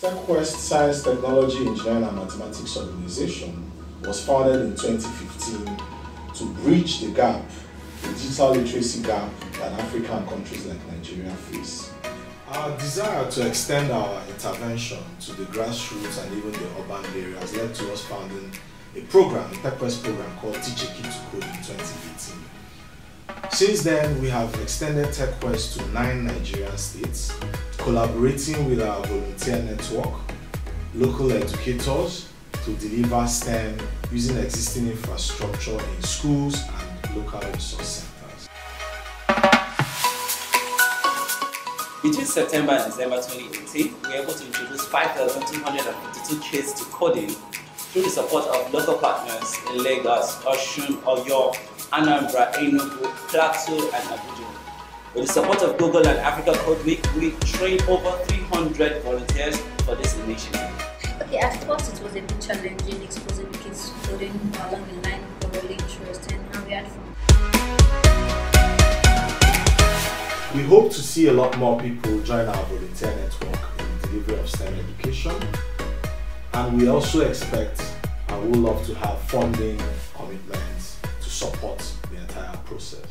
TechQuest Science, Technology, Engineering and Mathematics Organization was founded in 2015 to bridge the gap, the digital literacy gap that African countries like Nigeria face. Our desire to extend our intervention to the grassroots and even the urban areas led to us founding a program, a TechQuest program called Teach A Kid to Code in 2018. Since then, we have extended TechQuest to 9 Nigerian states, collaborating with our volunteer network, local educators to deliver STEM using existing infrastructure in schools and local resource centers. Between September and December 2018, we were able to introduce 5,252 kids to coding through the support of local partners in Lagos, Osun, Oyo, Anambra, Enugu, Plateau, and Abuja. With the support of Google and Africa Code Week, we trained over 300 volunteers for this initiative. Okay, at first it was a bit challenging exposing the kids to coding along the line of really interest and how we had fun. We hope to see a lot more people join our volunteer network in the delivery of STEM education, and we also expect and would love to have funding commitments to support the entire process.